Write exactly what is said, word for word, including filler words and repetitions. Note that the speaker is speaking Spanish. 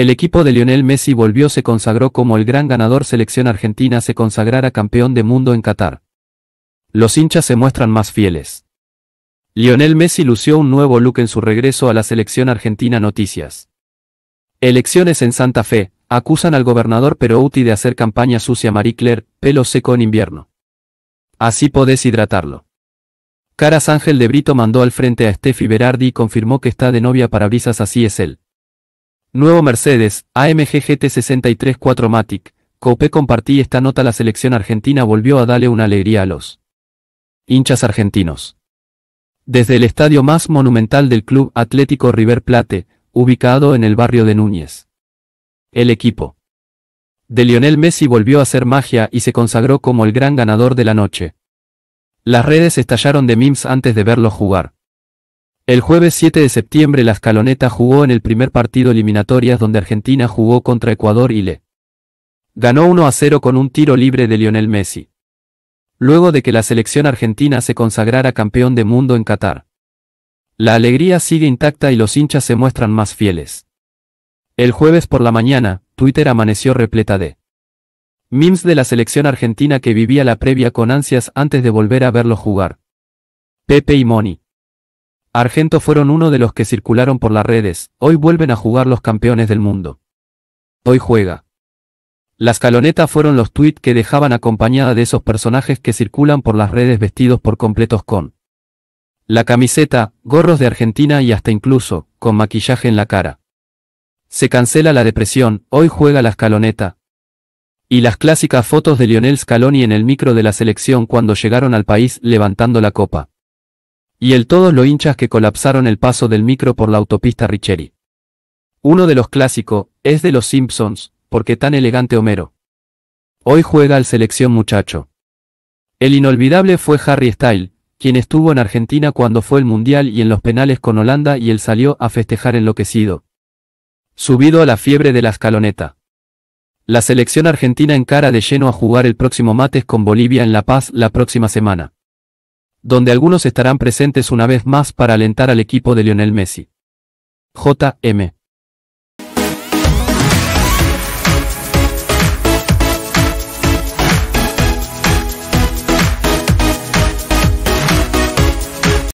El equipo de Lionel Messi volvió, se consagró como el gran ganador. Selección Argentina se consagrará campeón de mundo en Qatar. Los hinchas se muestran más fieles. Lionel Messi lució un nuevo look en su regreso a la selección argentina. Noticias. Elecciones en Santa Fe, acusan al gobernador Perotti de hacer campaña sucia. Marie Claire, pelo seco en invierno. Así podés hidratarlo. Caras. Ángel de Brito mandó al frente a Steffi Berardi y confirmó que está de novia para brisas. Así es él. Nuevo Mercedes, A M G G T sesenta y tres cuatro Matic. Copé. Compartí esta nota. La selección argentina volvió a darle una alegría a los hinchas argentinos. Desde el estadio más monumental del Club Atlético River Plate, ubicado en el barrio de Núñez, el equipo de Lionel Messi volvió a hacer magia y se consagró como el gran ganador de la noche. Las redes estallaron de memes antes de verlo jugar. El jueves siete de septiembre la escaloneta jugó en el primer partido eliminatorias donde Argentina jugó contra Ecuador y le ganó uno a cero con un tiro libre de Lionel Messi. Luego de que la selección argentina se consagrara campeón de mundo en Qatar, la alegría sigue intacta y los hinchas se muestran más fieles. El jueves por la mañana, Twitter amaneció repleta de memes de la selección argentina que vivía la previa con ansias antes de volver a verlo jugar. Pepe y Moni. Argentos fueron uno de los que circularon por las redes. Hoy vuelven a jugar los campeones del mundo. Hoy juega. La escaloneta fueron los tweets que dejaban acompañada de esos personajes que circulan por las redes vestidos por completos con la camiseta, gorros de Argentina y hasta incluso con maquillaje en la cara. Se cancela la depresión, hoy juega la escaloneta. Y las clásicas fotos de Lionel Scaloni en el micro de la selección cuando llegaron al país levantando la copa. Y el todos los hinchas que colapsaron el paso del micro por la autopista Ricchieri. Uno de los clásicos es de los Simpsons, porque tan elegante Homero. Hoy juega al selección muchacho. El inolvidable fue Harry Styles, quien estuvo en Argentina cuando fue el mundial y en los penales con Holanda y él salió a festejar enloquecido, subido a la fiebre de la escaloneta. La selección argentina encara de lleno a jugar el próximo martes con Bolivia en La Paz la próxima semana, donde algunos estarán presentes una vez más para alentar al equipo de Lionel Messi. J M